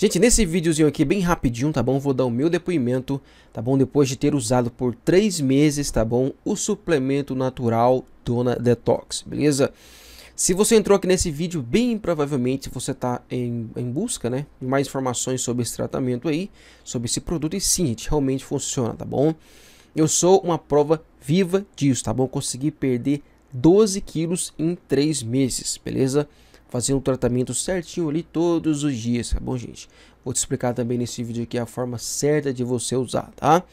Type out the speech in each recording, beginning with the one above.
Gente, nesse videozinho aqui bem rapidinho, tá bom? Vou dar o meu depoimento, tá bom? Depois de ter usado por 3 meses, tá bom? O suplemento natural Dona Detox, beleza? Se você entrou aqui nesse vídeo, bem provavelmente você está em busca, né, de mais informações sobre esse tratamento aí, sobre esse produto, e sim, realmente funciona, tá bom? Eu sou uma prova viva disso, tá bom? Consegui perder 12 quilos em 3 meses, beleza? Fazendo o tratamento certinho ali todos os dias, tá bom, gente? Vou te explicar também nesse vídeo aqui a forma certa de você usar, tá?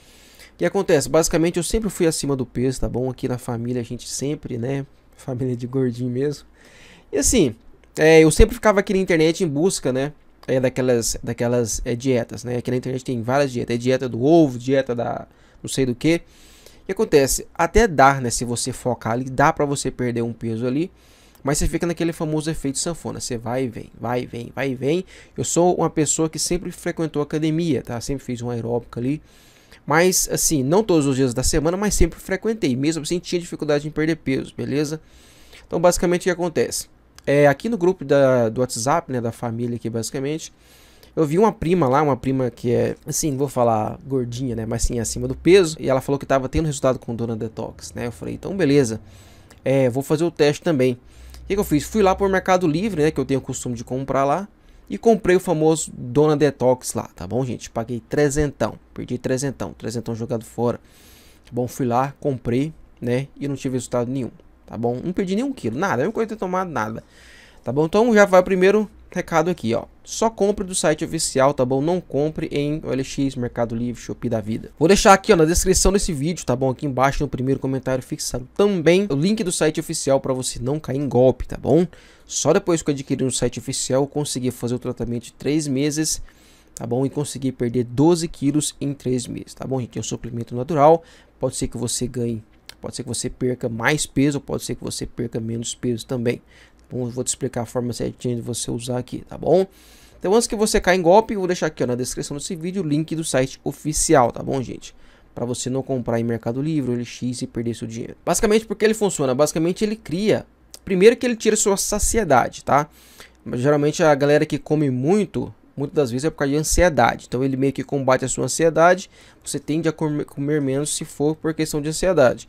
O que acontece? Basicamente, eu sempre fui acima do peso, tá bom? Aqui na família, a gente sempre, né, família de gordinho mesmo. E assim, eu sempre ficava aqui na internet em busca, né, daquelas dietas, né? Aqui na internet tem várias dietas. É dieta do ovo, dieta da não sei do que. E acontece, até dá, né, se você focar ali, dá pra você perder um peso ali. Mas você fica naquele famoso efeito sanfona. Você vai e vem, vai e vem, vai e vem. Eu sou uma pessoa que sempre frequentou academia, tá? Sempre fiz um aeróbico ali. Mas, assim, não todos os dias da semana, mas sempre frequentei. Mesmo assim, tinha dificuldade em perder peso, beleza? Então, basicamente, o que acontece? Aqui no grupo do WhatsApp, né, da família aqui, basicamente, eu vi uma prima lá, uma prima que é, assim, vou falar gordinha, né? Mas, sim, acima do peso. E ela falou que tava tendo resultado com Dona Detox, né? Eu falei, então, beleza. Vou fazer o teste também. O que eu fiz? Fui lá pro Mercado Livre, né? Que eu tenho o costume de comprar lá. E comprei o famoso Dona Detox lá, tá bom, gente? Paguei trezentão, perdi trezentão jogado fora. Tá bom, fui lá, comprei, né? E não tive resultado nenhum, tá bom? Não perdi nenhum quilo, nada, eu não coisa ter tomado nada. Tá bom, então já vai o primeiro recado aqui, ó. Só compre do site oficial, tá bom? Não compre em OLX, Mercado Livre, Shopee da vida. Vou deixar aqui, ó, na descrição desse vídeo, tá bom? Aqui embaixo no primeiro comentário fixado também o link do site oficial para você não cair em golpe, tá bom? Só depois que eu adquiri no site oficial eu consegui fazer o tratamento de 3 meses, tá bom? E consegui perder 12 quilos em 3 meses, tá bom, gente? É um suplemento natural, pode ser que você ganhe, pode ser que você perca mais peso, pode ser que você perca menos peso também. Bom, vou te explicar a forma certinha de você usar aqui, tá bom? Então, antes que você caia em golpe, eu vou deixar aqui, ó, na descrição desse vídeo o link do site oficial, tá bom, gente? Para você não comprar em Mercado Livre, OLX e perder seu dinheiro. Basicamente, porque ele funciona? Basicamente, ele cria... Primeiro que ele tira sua saciedade, tá? Mas, geralmente, a galera que come muito, muitas das vezes é por causa de ansiedade. Então, ele meio que combate a sua ansiedade. Você tende a comer menos se for por questão de ansiedade.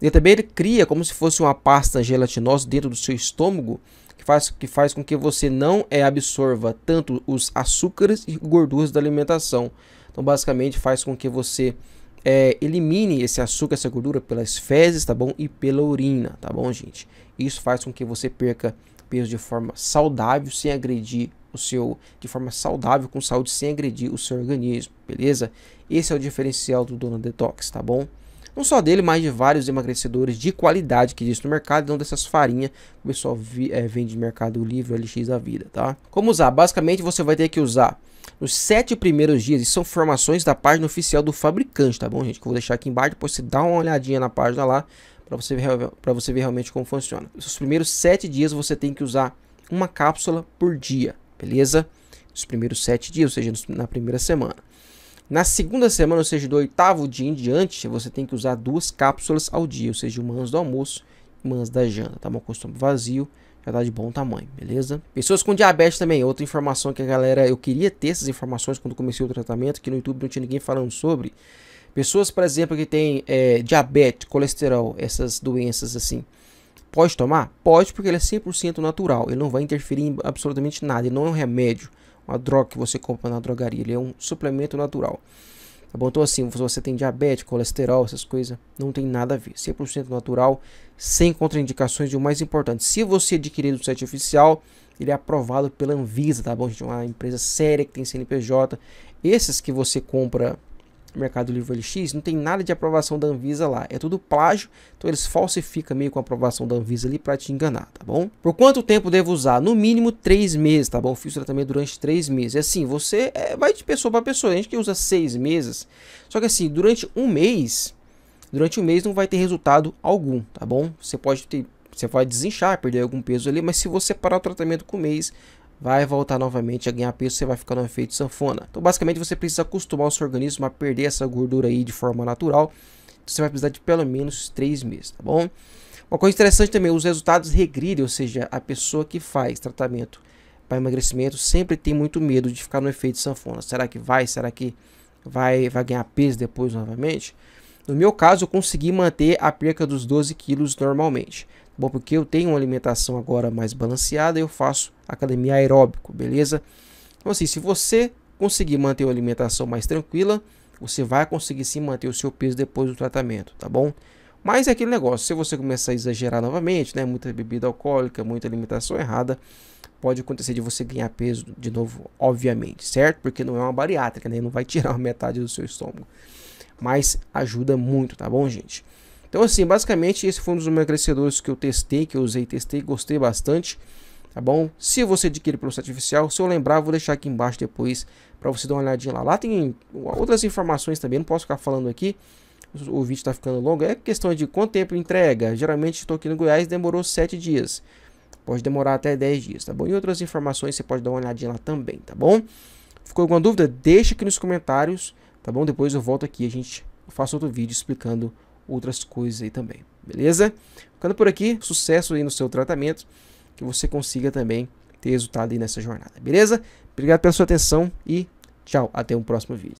E também ele cria como se fosse uma pasta gelatinosa dentro do seu estômago, que faz com que você não absorva tanto os açúcares e gorduras da alimentação. Então, basicamente, faz com que você elimine esse açúcar, essa gordura pelas fezes, tá bom? E pela urina, tá bom, gente? Isso faz com que você perca peso de forma saudável, sem agredir o seu... De forma saudável, com saúde, sem agredir o seu organismo, beleza? Esse é o diferencial do Dona Detox, tá bom? Não só dele, mas de vários emagrecedores de qualidade que existe no mercado, não dessas farinhas que o pessoal vende de Mercado Livre, OLX da vida, tá? Como usar? Basicamente, você vai ter que usar nos 7 primeiros dias. Isso são informações da página oficial do fabricante, tá bom, gente? Que eu vou deixar aqui embaixo, depois você dá uma olhadinha na página lá, pra você ver realmente como funciona. Nos primeiros 7 dias, você tem que usar uma cápsula por dia, beleza? Nos primeiros 7 dias, ou seja, na primeira semana. Na segunda semana, ou seja, do 8º dia em diante, você tem que usar 2 cápsulas ao dia, ou seja, uma antes do almoço e uma antes da janta, tá bom? Com o estômago vazio, já tá de bom tamanho, beleza? Pessoas com diabetes também, outra informação que a galera... Eu queria ter essas informações quando comecei o tratamento, que no YouTube não tinha ninguém falando sobre. Pessoas, por exemplo, que tem diabetes, colesterol, essas doenças assim, pode tomar? Pode, porque ele é 100% natural, ele não vai interferir em absolutamente nada, ele não é um remédio. Uma droga que você compra na drogaria, ele é um suplemento natural, tá bom? Então assim, se você tem diabetes, colesterol, essas coisas, não tem nada a ver, 100% natural, sem contraindicações, e o mais importante, se você adquirir do site oficial, ele é aprovado pela Anvisa, tá bom, gente? Uma empresa séria que tem CNPJ, esses que você compra no Mercado Livre OLX, não tem nada de aprovação da Anvisa lá, é tudo plágio, então eles falsificam meio com a aprovação da Anvisa ali para te enganar, tá bom? Por quanto tempo devo usar? No mínimo 3 meses, tá bom? Fiz o tratamento durante 3 meses, e assim, você vai de pessoa para pessoa, a gente que usa 6 meses, só que assim, durante um mês não vai ter resultado algum, tá bom? Você vai desinchar, perder algum peso ali, mas se você parar o tratamento com 1 mês, vai voltar novamente a ganhar peso, você vai ficar no efeito sanfona. Então, basicamente, você precisa acostumar o seu organismo a perder essa gordura aí de forma natural. Você vai precisar de pelo menos 3 meses, tá bom? Uma coisa interessante também, os resultados regridem, ou seja, a pessoa que faz tratamento para emagrecimento sempre tem muito medo de ficar no efeito sanfona. Será que vai? Será que vai ganhar peso depois novamente? No meu caso, eu consegui manter a perca dos 12 quilos normalmente. Bom, porque eu tenho uma alimentação agora mais balanceada e eu faço academia aeróbico, beleza? Então assim, se você conseguir manter uma alimentação mais tranquila, você vai conseguir sim manter o seu peso depois do tratamento, tá bom? Mas é aquele negócio, se você começar a exagerar novamente, né, muita bebida alcoólica, muita alimentação errada, pode acontecer de você ganhar peso de novo, obviamente, certo? Porque não é uma bariátrica, né? Não vai tirar metade do seu estômago. Mas ajuda muito, tá bom, gente? Então assim, basicamente esse foi um dos emagrecedores que eu testei, que eu usei, testei, gostei bastante, tá bom? Se você adquirir pelo site oficial, se eu lembrar, eu vou deixar aqui embaixo depois para você dar uma olhadinha lá. Lá tem outras informações também, não posso ficar falando aqui, o vídeo está ficando longo. É questão de quanto tempo entrega, geralmente estou aqui no Goiás, demorou 7 dias, pode demorar até 10 dias, tá bom? E outras informações você pode dar uma olhadinha lá também, tá bom? Ficou alguma dúvida? Deixa aqui nos comentários, tá bom? Depois eu volto aqui, a gente faz outro vídeo explicando outras coisas aí também, beleza? Ficando por aqui, sucesso aí no seu tratamento, que você consiga também ter resultado aí nessa jornada, beleza? Obrigado pela sua atenção e tchau, até o próximo vídeo.